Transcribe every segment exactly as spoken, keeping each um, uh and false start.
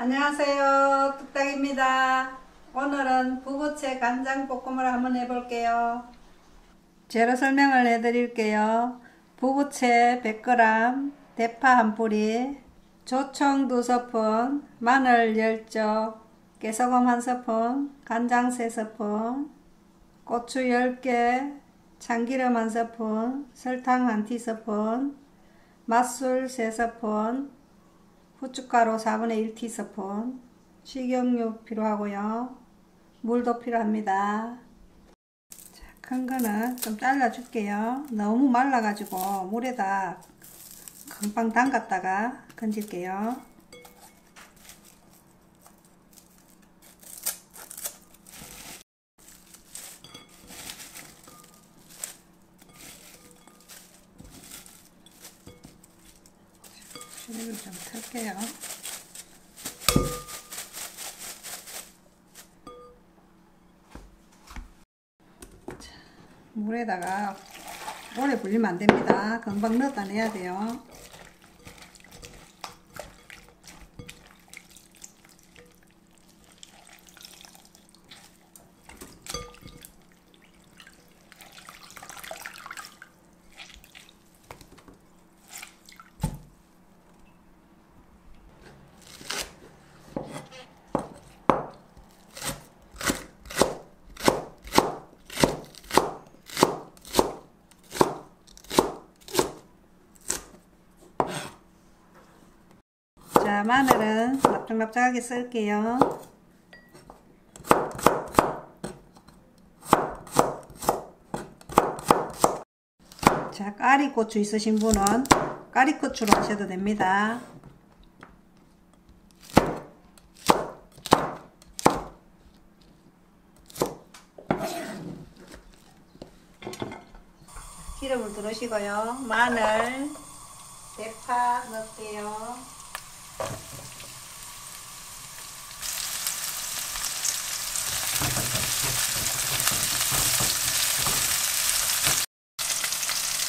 안녕하세요, 뚝딱입니다. 오늘은 부부채 간장볶음을 한번 해볼게요. 재료 설명을 해드릴게요. 부부채 백 그램, 대파 한 뿌리, 조청 두 스푼, 마늘 열 쪽, 깨소금 한 스푼, 간장 세 스푼, 고추 열 개, 참기름 한 스푼, 설탕 한 티스푼, 맛술 세 스푼, 후춧가루 사분의 일 티스푼, 식용유 필요하고요. 물도 필요합니다. 자, 큰 거는 좀 잘라줄게요. 너무 말라가지고 물에다 금방 담갔다가 건질게요. 이걸 좀 틀게요. 자, 물에다가 오래 불리면 안 됩니다. 금방 넣었다 내야 돼요. 자, 마늘은 납작납작하게 썰게요. 자, 까리고추 있으신 분은 까리고추로 하셔도 됩니다. 기름을 두르시고요. 마늘, 대파 넣을게요.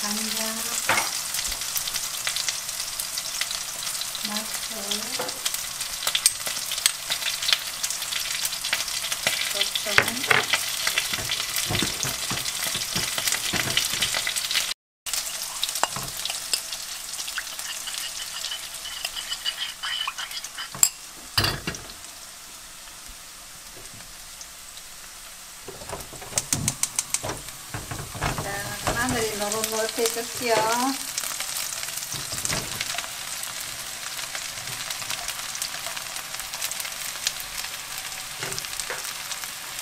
간장, 맛술, 고추, 마늘이 너무 노릇해졌지요.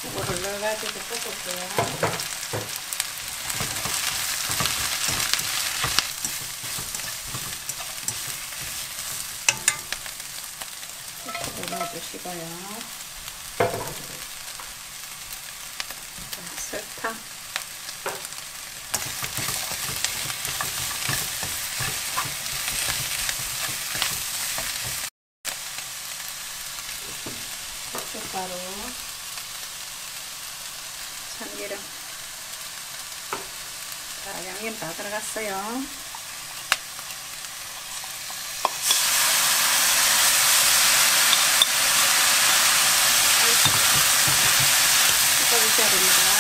이거를 넣어가지고 볶을게요. 소스를 넣어주시고요. 설탕. 후춧가루, 참기름, 자, 양념 다 들어갔어요. 섞어주셔야 됩니다.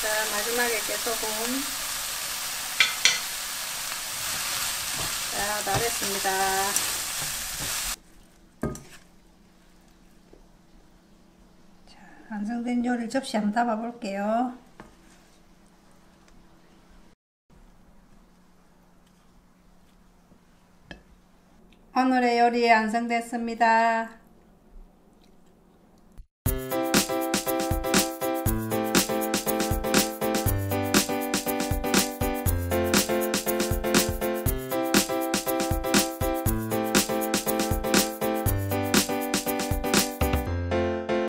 자, 마지막에 깨소금. 자, 다 됐습니다. 자, 완성된 요리를 접시 한번 담아 볼게요. 오늘의 요리 완성됐습니다.